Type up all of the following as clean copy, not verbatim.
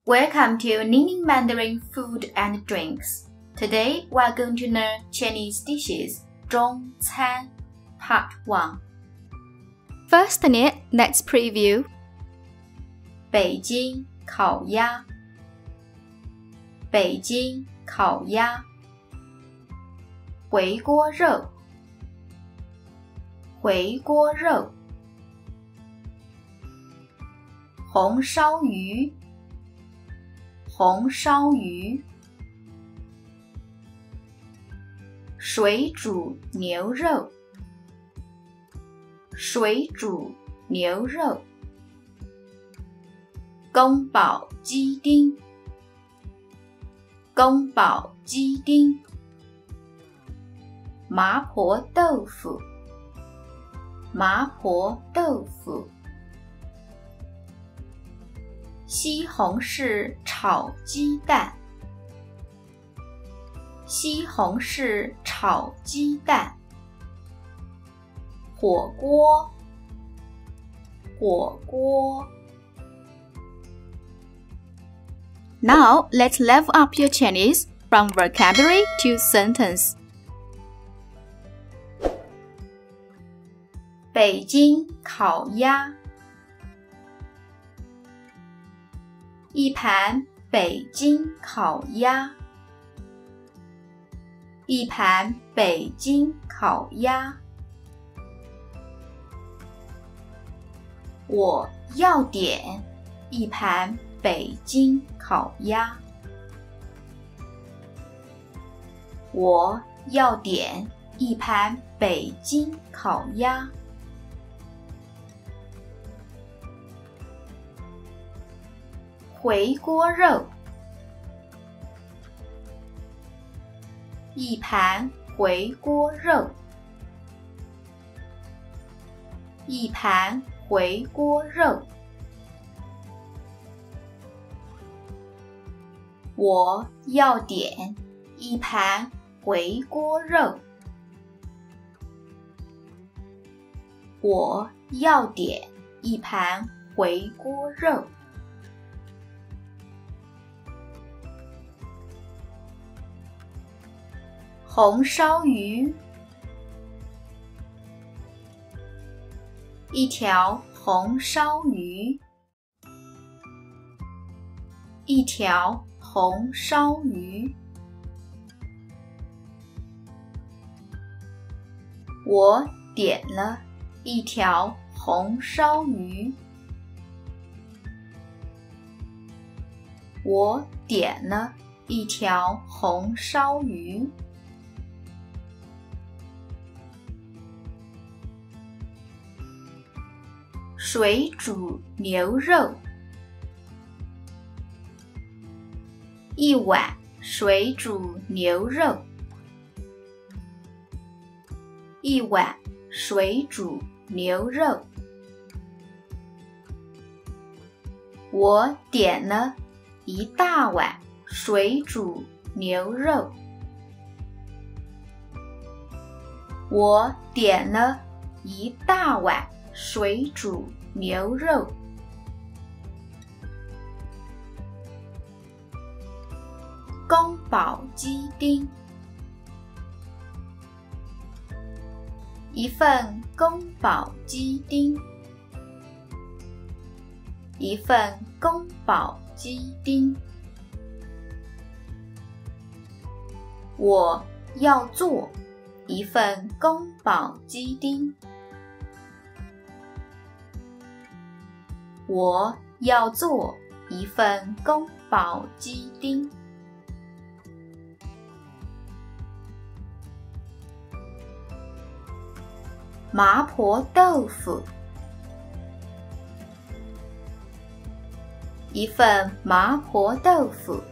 Welcome to Nining Mandarin Food and Drinks. Today we are going to learn Chinese dishes, 中餐, Part 1. First in it, let's preview. 北京烤鸭。北京烤鸭。回锅肉。回锅肉。红烧鱼。红烧鱼。水煮牛肉。水煮牛肉。宫保鸡丁。宫保鸡丁。麻婆豆腐。麻婆豆腐。西红柿炒鸡蛋。西红柿炒鸡蛋。火锅。火锅。Now, let's level up your Chinese from vocabulary to sentence. 北京烤鸭。一盘北京烤鸭。一盘北京烤鸭。我要点一盘北京烤鸭。我要点一盘北京烤鸭。回锅肉。一盘回锅肉。一盘回锅肉。我要点一盘回锅肉。我要点一盘回锅肉。红烧鱼。一条红烧鱼。一条红烧鱼。我点了一条红烧鱼。我点了一条红烧鱼。水煮牛肉。一碗水煮牛肉。一碗水煮牛肉。我点了一大碗水煮牛肉。我点了一大碗水煮牛肉。宫保鸡丁。一份宫保鸡丁。一份宫保鸡丁。我要做一份宫保鸡丁。我要做一份宫保鸡丁。麻婆豆腐。一份麻婆豆腐。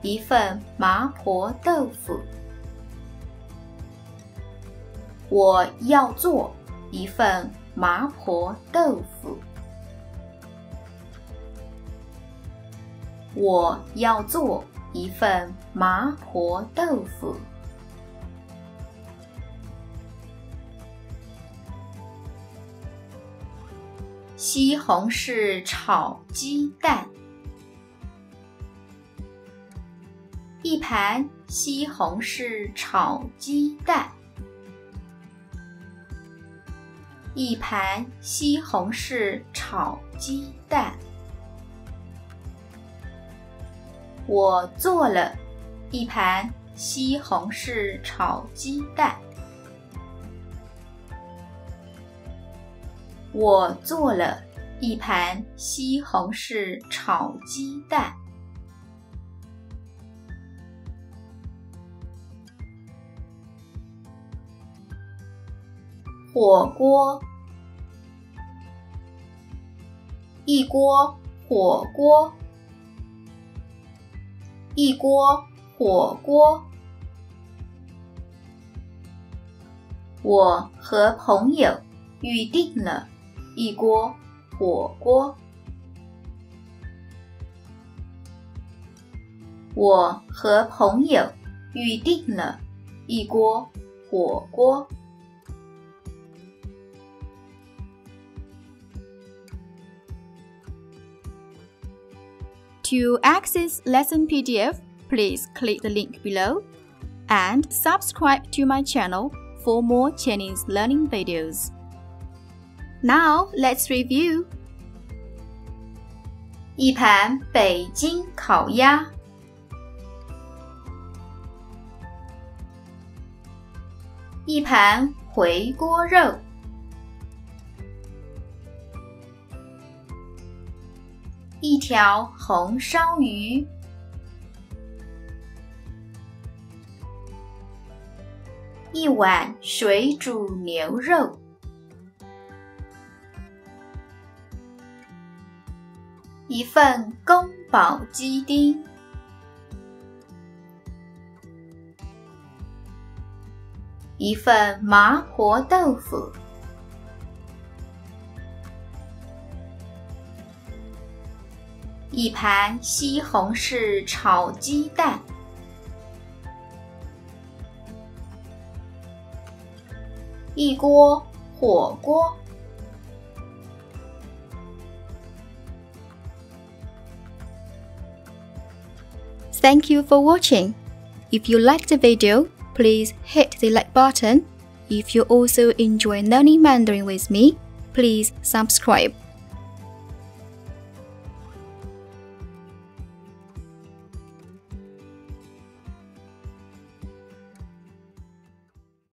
一份麻婆豆腐。我要做一份麻婆豆腐。我要做一份麻婆豆腐。西红柿炒鸡蛋，一盘西红柿炒鸡蛋，一盘西红柿炒鸡蛋。我做了一盘西红柿炒鸡蛋。我做了一盘西红柿炒鸡蛋。火锅，一锅火锅，一锅火锅。我和朋友预定了一锅火锅。我和朋友预定了一锅火锅。To access lesson PDF, please click the link below and subscribe to my channel for more Chinese learning videos. Now let's review. 一盘北京烤鸭，一盘回锅肉，一条红烧鱼，一碗水煮牛肉，一份宫保鸡丁，一份麻婆豆腐，一盘西红柿炒鸡蛋，一锅火锅，Thank you for watching. If you liked the video, please hit the like button. If you also enjoy learning Mandarin with me, please subscribe.